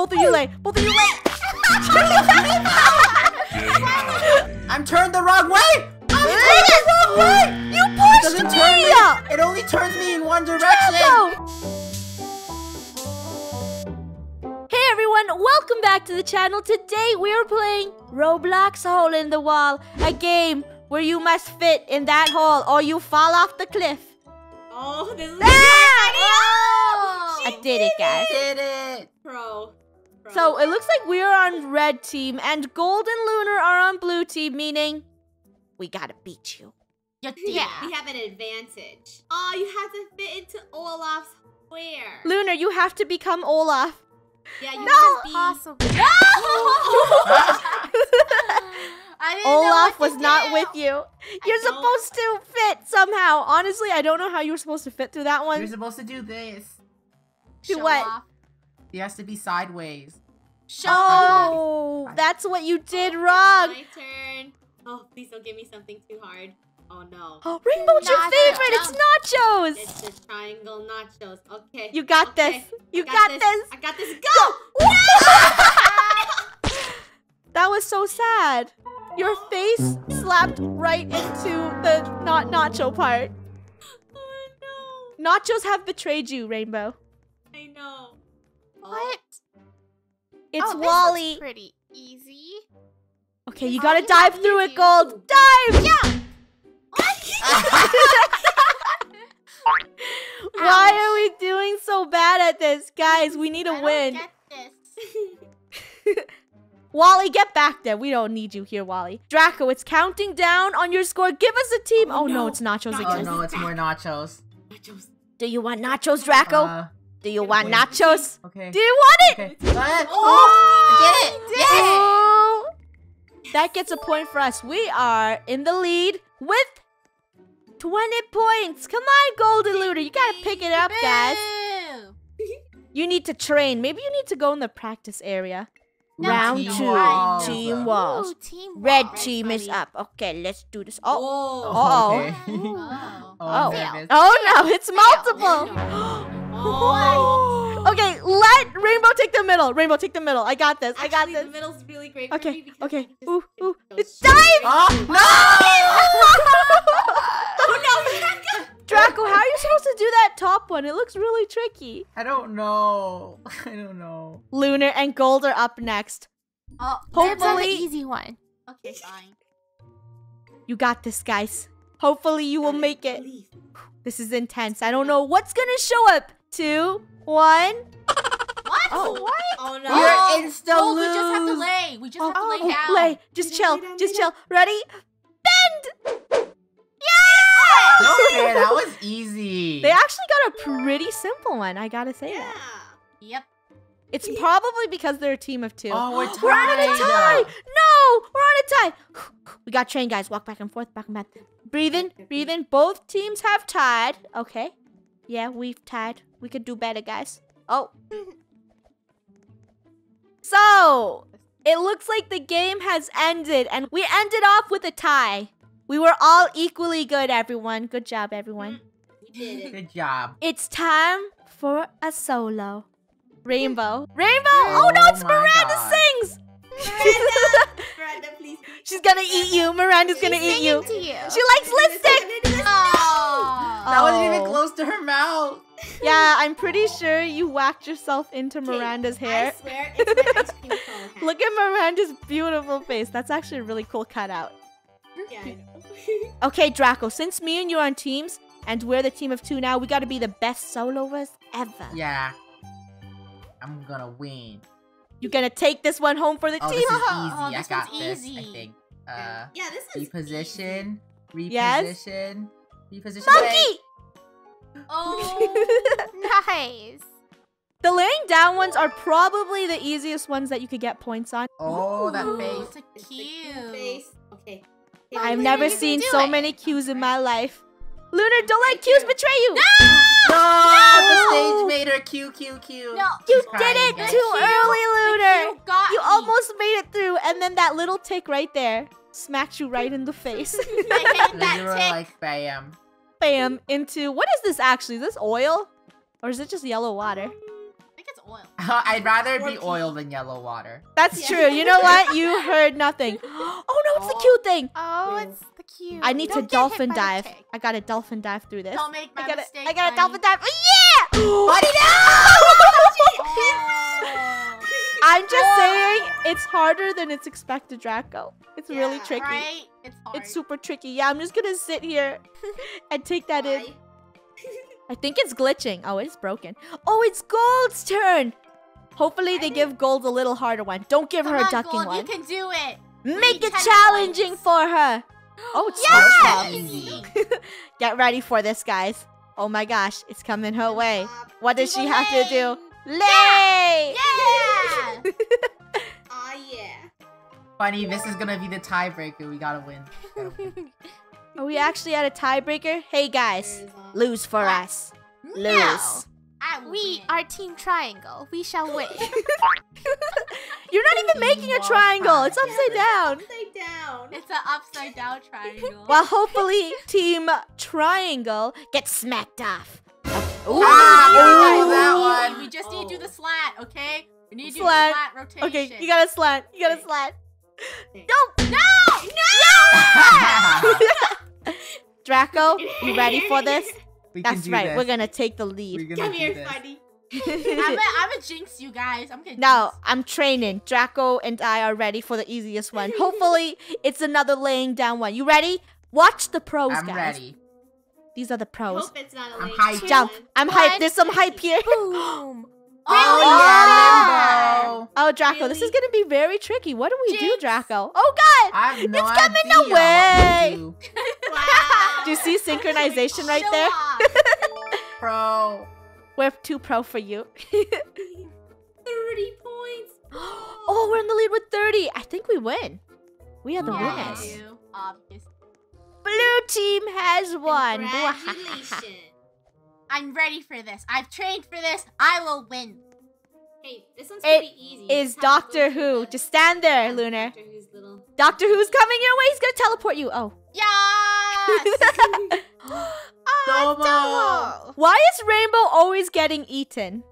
Both of you lay. Both of you lay. I'm turned the wrong way. I'm turned the wrong way. You pushed me. It only turns me in one direction. Draco. Hey everyone, welcome back to the channel. Today we are playing Roblox Hole in the Wall, a game where you must fit in that hole or you fall off the cliff. Oh, this is I did it, guys. Bro. So it looks like we are on red team and Gold and Lunar are on blue team, meaning we gotta beat you. Yeah. We have an advantage. Oh, you have to fit into Olaf's square. Lunar, you have to become Olaf. Yeah, you can be. No! Olaf was not with you. You're supposed to fit somehow. Honestly, I don't know how you were supposed to fit through that one. You're supposed to do this. Do what? He has to be sideways. Oh, that's what you did wrong. My turn. Oh, please don't give me something too hard. Oh no. Oh, Rainbow's your favorite. It's nachos. It's the triangle nachos. Okay. You got this. You got this. I got this. Go! That was so sad. Your face slapped right into the nacho part. Oh no. Nachos have betrayed you, Rainbow. I know. What? It's Wally. This is pretty easy. Okay, you gotta dive through it, Gold. Dive! Yeah! Why are we doing so bad at this? Guys, we need a win. Don't get this. Wally, get back there. We don't need you here, Wally. Draco, it's counting down on your score. Give us a team. Oh, no, it's nachos again. Oh, no, it's more nachos. Do you want nachos, Draco? Do you want nachos? Okay. Do you want it? Okay. What? Oh, I did it. That gets a point for us. We are in the lead with 20 points. Come on, Golden Looter. You gotta pick it up, guys. You need to train. Maybe you need to go in the practice area. No, Round 2. Team walls. Ooh, team Red team is up. Okay, let's do this. Oh, no. It's multiple. Okay, let Rainbow take the middle. Rainbow, take the middle. I got this. Actually, the middle's really great for me because Ooh. It's dive! Oh, no! Oh, no. Draco, how are you supposed to do that top one? It looks really tricky. I don't know. Lunar and Gold are up next. Oh, hopefully the easy one. Okay, fine. You got this, guys. Hopefully you will make it. This is intense. I don't know what's gonna show up. 2, 1. What? Oh, what? Oh no! You're insta lose. We just have to lay. We just have to lay down. Just chill. Just chill. Ready? Bend. Yeah! Okay, that was easy. They actually got a pretty simple one. I gotta say that. Yep. It's probably because they're a team of 2. Oh, we're tied. We're on a tie. No, we're on a tie. We got train, guys. Walk back and forth, back and forth. Breathe in, breathe in. Both teams have tied. Okay. Yeah, we've tied. We could do better, guys. Oh. So, it looks like the game has ended, and we ended off with a tie. We were all equally good, everyone. Good job, everyone. We did it. Good job. It's time for a solo. Rainbow. Oh, no, it's Miranda sings! Miranda, please. She's gonna eat you. Miranda's gonna eat you. She likes lipstick. Oh. That wasn't even close to her mouth. Yeah, I'm pretty sure you whacked yourself into Miranda's hair. I swear it's my ice cream cone. Look at Miranda's beautiful face. That's actually a really cool cutout. Yeah, I know. Okay, Draco, since me and you are on teams, and we're the team of 2 now, we gotta be the best soloers ever. Yeah. I'm gonna win. You're gonna take this one home for the team. This is easy. I got this. I think. Yeah, this is easy. Reposition. Reposition. Monkey. Oh, nice. The laying down ones are probably the easiest ones that you could get points on. Oh, that face. It's a cute face. Okay. I've never seen so many cues in my life. Lunar, don't let cues betray you. No! No! The stage made her cute. No. You did it too early, Lunar. You almost made it through, and then that little tick right there smacked you right in the face. I hate that tick. You were like, bam. Bam into, what is this actually? Is this oil? Or is it just yellow water? I think it's oil. I'd rather be oil than yellow water. That's true. You know what? You heard nothing. Oh no, it's the cute thing. Oh, it's the cute. I need to dolphin dive. I got to dolphin dive through this. Don't make my mistake. I got to dolphin dive. Yeah! Buddy, no! I'm just saying, it's harder than it's expected, Draco. It's really tricky. Right? It's hard. It's super tricky. Yeah, I'm just gonna sit here and take that in. I think it's glitching. Oh, it's broken. Oh, it's Gold's turn. Hopefully they give Gold a little harder one. Don't give her a ducking one. You can do it. Make it challenging for her. Oh, it's Get ready for this, guys. Oh my gosh, it's coming her way. What does she have to do? Lay! Yeah! Oh yeah. Funny, this is gonna be the tiebreaker. We gotta win. Are we actually at a tiebreaker? Hey guys, lose for us. Lose. No. We are Team Triangle. We shall win. You're not even making a triangle. It's upside down. Upside down. It's an upside down triangle. Well, hopefully Team Triangle gets smacked off. Ooh. Ah, that one. We just need to do the slant, okay? We need to do the slant rotation. Okay, you gotta slant. You gotta slant. No! No! No! Draco, you ready for this? That's right. This. We're gonna take the lead. Come here, buddy. I'm a jinx, you guys. I'm gonna. No, I'm training. Draco and I are ready for the easiest one. Hopefully, it's another laying down one. You ready? Watch the pros, guys. I'm ready. These are the pros. Hope it's not a laying down. Jump. I'm hyped. There's some hype here. Boom. Oh, yeah. Oh, Draco, this is gonna be very tricky. What do we do, Draco? Oh God, it's coming away. Wow. Do you see synchronization right there? Pro. We're too pro for you. 30 points. Oh, we're in the lead with 30. I think we win. We are the winners. Blue team has won. Congratulations. I'm ready for this. I've trained for this. I will win. Hey, this one's pretty easy. It is Doctor Who. Just stand there, Lunar. Doctor Who's coming your way. He's going to teleport you. Oh. Yes! Domo! Why is Rainbow always getting eaten?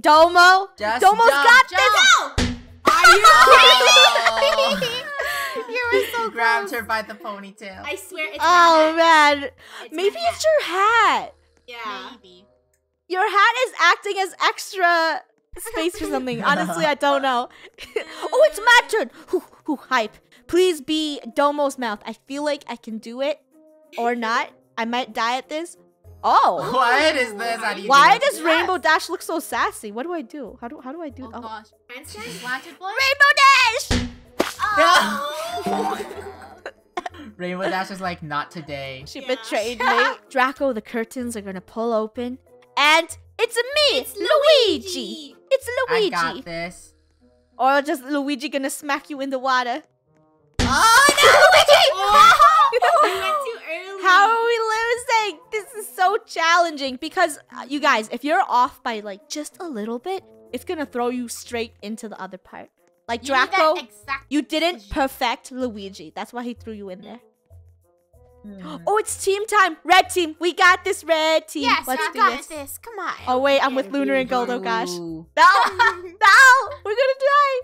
Domo? Just Domo's got this. No! Are you kidding me? So grabbed her by the ponytail. I swear it's my hat. Man. It's Maybe it's your hat. Yeah. Maybe. Your hat is acting as extra space for something. Honestly, I don't know. Oh, it's my turn. Who hype. Please be Domo's mouth. I feel like I can do it or not. I might die at this. Oh. What is this? How do you Why does Rainbow Dash look so sassy? What do I do? How do I do it? Oh gosh. Rainbow Dash! Oh. Rainbow Dash is like, not today. She betrayed me. Draco, the curtains are gonna pull open. And it's me, Luigi. It's Luigi. I got this. Or just Luigi gonna smack you in the water. Oh, no, Luigi! Oh, we went too early. How are we losing? This is so challenging. Because, you guys, if you're off by like just a little bit, it's gonna throw you straight into the other part. Like, you Draco, you didn't perfect Luigi. That's why he threw you in there. Mm. Oh, it's team time. Red team. We got this, red team. Yes, let's do this. Come on. Oh, wait. I'm with Lunar and Gold. Oh, gosh. No. No. We're going to die.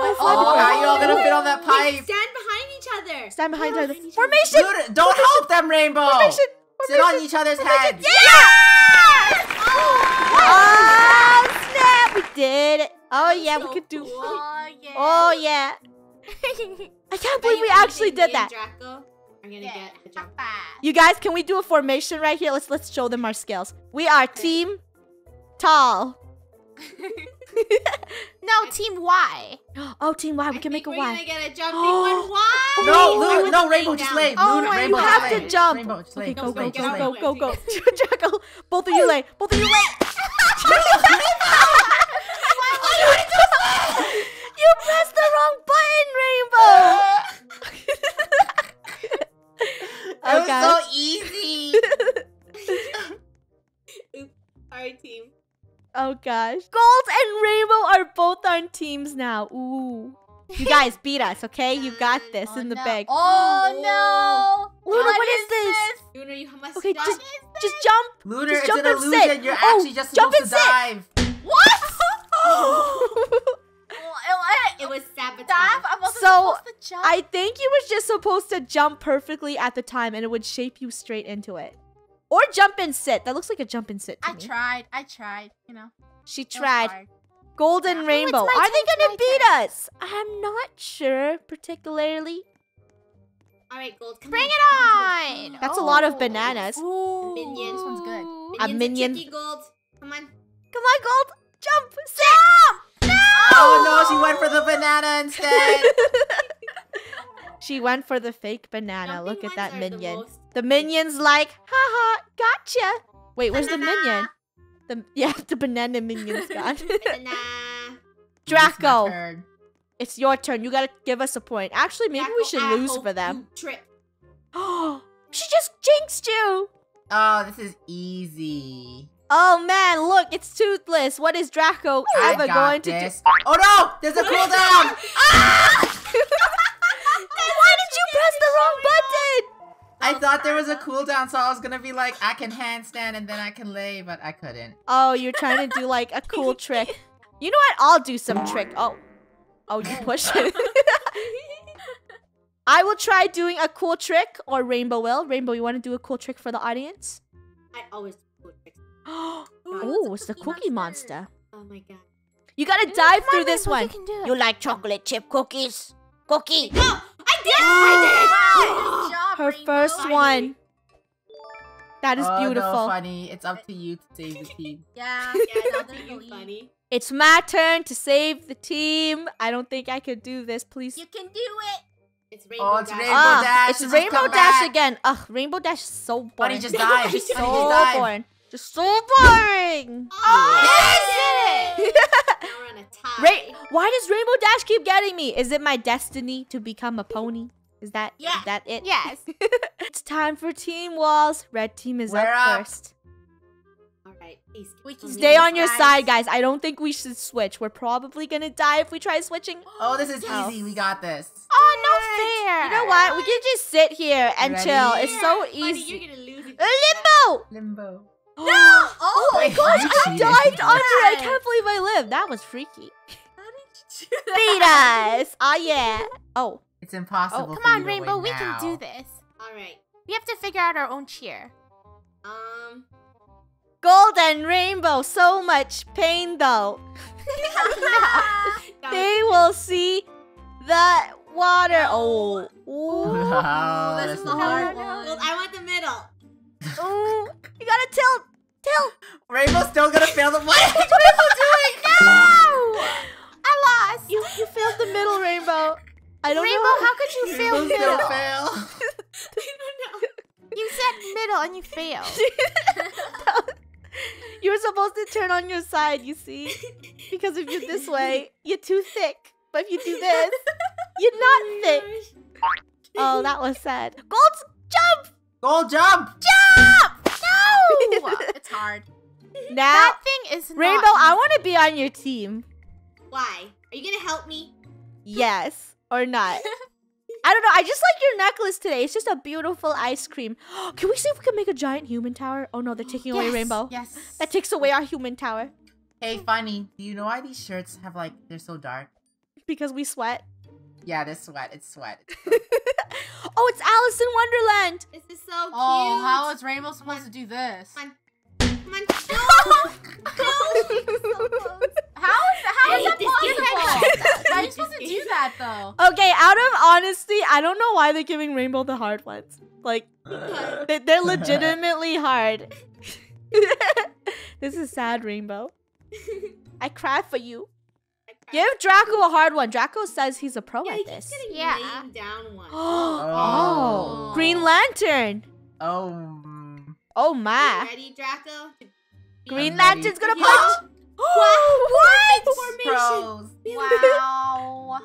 Oh, how are you all going to fit on that pipe? Wait, stand behind each other. Stand behind each other. Formation. Lunar, don't help them, Rainbow. Formation. Sit on each other's heads. Yeah! Oh, snap. We did it. Oh, yeah, we could do. Oh, yeah. I can't believe we actually did that. Draco, I'm gonna get you guys, can we do a formation right here? Let's show them our skills. We are Team Tall. No, Team Y. Oh, Team Y. We can make a Y. We're gonna get a jumping one. Why? No, no, Rainbow, just lay. Oh, you have to jump. Okay, go. Draco, both of you lay. Both of you lay. You pressed the wrong button, Rainbow! That was so easy! Oops, sorry, team. Oh gosh. Gold and Rainbow are both on teams now. Ooh. You guys beat us, okay? You got this in the bag. Oh no! Lunar, what is this? Lunar, you must stop. Okay, just jump. Lunar, it's an illusion. You're actually just supposed to dive. What? It was sabotage. So I think you was just supposed to jump perfectly at the time, and it would shape you straight into it. Or jump and sit. That looks like a jump and sit to me. I tried. You know. She tried. Golden Rainbow. Are they gonna beat us? I'm not sure, particularly. All right, Gold. Bring it on! That's a lot of bananas. Ooh. Minion. This one's good. A minion. Gold. Come on. Come on, Gold. Jump. Jump! Oh no, she went for the banana instead. She went for the fake banana. Jumping Look at that minion. The minion's like, haha, gotcha. Wait, where's banana. The minion? The banana minion's gone. Draco, it's your turn. You gotta give us a point. Actually, maybe Draco, we should lose for them. Oh, she just jinxed you. Oh, this is easy. Oh man, look, it's toothless. What is Draco ever going to do? Oh no, there's a cooldown! Ah! Why did you press the wrong button? I thought there was a cooldown, so I was gonna be like, I can handstand and then I can lay, but I couldn't. Oh, you're trying to do like a cool trick. You know what? I'll do some trick. Oh, you pushed it. I will try doing a cool trick, or Rainbow will. Rainbow, you wanna do a cool trick for the audience? I always do cool tricks. Oh, it's the Cookie Monster. Oh my god. You gotta dive through this one. You like chocolate chip cookies? Cookie. No, I did! I did! Wow. Good job, Rainbow. First one. That is beautiful. No, funny. It's up to you to save the team. Yeah, it's up to you, funny. It's my turn to save the team. I don't think I could do this, please. You can do it. It's Rainbow Dash. Rainbow Dash. It's Rainbow Dash again. Ugh, Rainbow Dash is so boring. Funny just died. So boring. Just so boring! Oh, yes! Now we're on a tie. Why does Rainbow Dash keep getting me? Is it my destiny to become a pony? Is that it? Yes. It's time for team walls. Red team is up first. All right. Stay on your side, guys. I don't think we should switch. We're probably going to die if we try switching. Oh, this is easy. We got this. Oh, no fair. You know what? We can just sit here and chill. It's so easy. You're gonna lose it. Limbo! No! Oh my gosh, I dived under! I can't believe I lived. That was freaky. How did you do that? Beat us! Oh yeah. Oh. It's impossible. Oh, come on, Rainbow, we can do this. Alright. We have to figure out our own cheer. Gold and Rainbow, so much pain though. They will see the water. Oh. Wow, this is the hard one. Well, I want the middle. Oh, you gotta tilt. Rainbow's still gonna fail the middle. What is Rainbow doing? No! I lost. You failed the middle, Rainbow. I don't know. Rainbow, how could you fail middle? I don't know. You said middle and you failed. You were supposed to turn on your side, you see? Because if you're this way, you're too thick. But if you do this, you're not thick. Oh, that was sad. Gold's jump! Gold, jump! No! It's hard. Now, that thing is Rainbow, I want to be on your team. Why? Are you going to help me? Yes. Or not. I don't know. I just like your necklace today. It's just a beautiful ice cream. Can we see if we can make a giant human tower? Oh, no. They're taking away Rainbow. Yes. That takes away our human tower. Hey, Funny. Do you know why these shirts have, like, they're so dark? Because we sweat. Yeah, this sweat. It's sweat. Oh, it's Alice in Wonderland. This is so cute. Oh, how is Rainbow supposed to do this? Come on. No. How is that possible? How are you supposed to do that, though? Okay, out of honesty, I don't know why they're giving Rainbow the hard ones. Like, they're legitimately hard. This is sad, Rainbow. I cry for you. Give Draco a hard one. Draco says he's a pro at this. Yeah, he's getting down one. Oh. Green Lantern. Oh my. Ready, Draco? Green Lantern's gonna punch. What? Wow.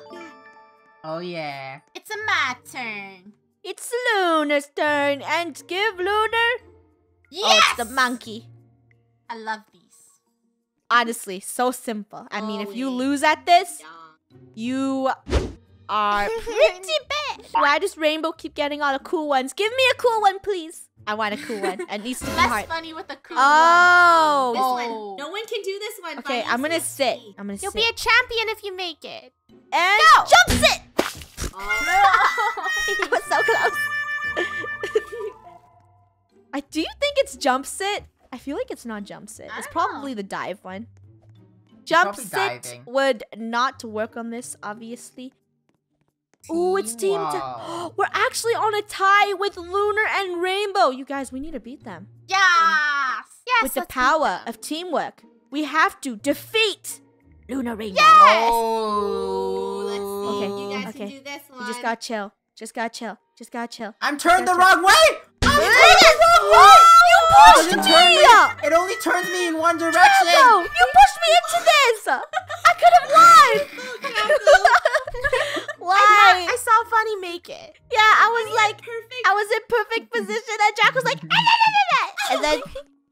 Oh yeah. It's my turn. It's Lunar's turn, and give Lunar. Yes. Oh, it's the monkey. I love these. Honestly, so simple. I mean, if you lose at this, you are pretty bad. Why does Rainbow keep getting all the cool ones? Give me a cool one, please. I want a cool one. It needs to be hard. Less funny with a cool one. Oh. This one. No one can do this one. Okay, I'm gonna sit. I'm gonna You'll be a champion if you make it. And go! Jumps it! Oh. It was so close. Do you think it's jump sit? I feel like it's not jump sit. It's probably the dive one. Jump sit would not work on this, obviously. Ooh, it's team time. We're actually on a tie with Lunar and Rainbow. You guys, we need to beat them. Yes! Yes, with the power of teamwork, we have to defeat Lunar Rainbow. Yes! Oh, let's see. Okay. You guys can do this one. You just gotta chill. Just gotta chill. Just gotta chill. I'm turned the wrong way! You pushed me! It only turns me in one direction. Draco, you pushed me into this. I could have lied. Why? I saw Funny make it. Yeah, I was like, I was in perfect position, and Draco was like, and then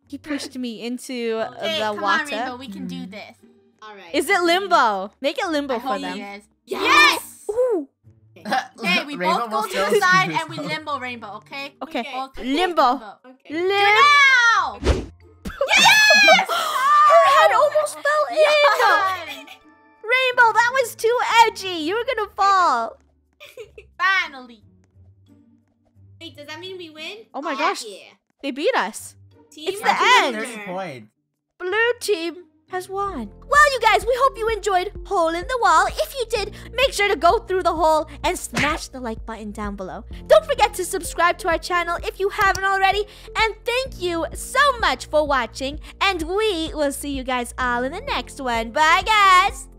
he pushed me into the water. Come on, Rainbow, we can do this. All right. Is it limbo? Make it limbo for them. Yes. Ooh. Okay, we both go to the side and we limbo Rainbow, okay? Okay. Limbo. Limbo. Yes! Her head almost fell in. Rainbow, that was too edgy. You were gonna fall. Finally. Wait, does that mean we win? Oh my gosh. Yeah. They beat us. Team it's the end. Blue team has won. Well, you guys, we hope you enjoyed Hole in the Wall. If you did, make sure to go through the hole and smash the like button down below. Don't forget to subscribe to our channel if you haven't already. And thank you so much for watching. And we will see you guys all in the next one. Bye, guys.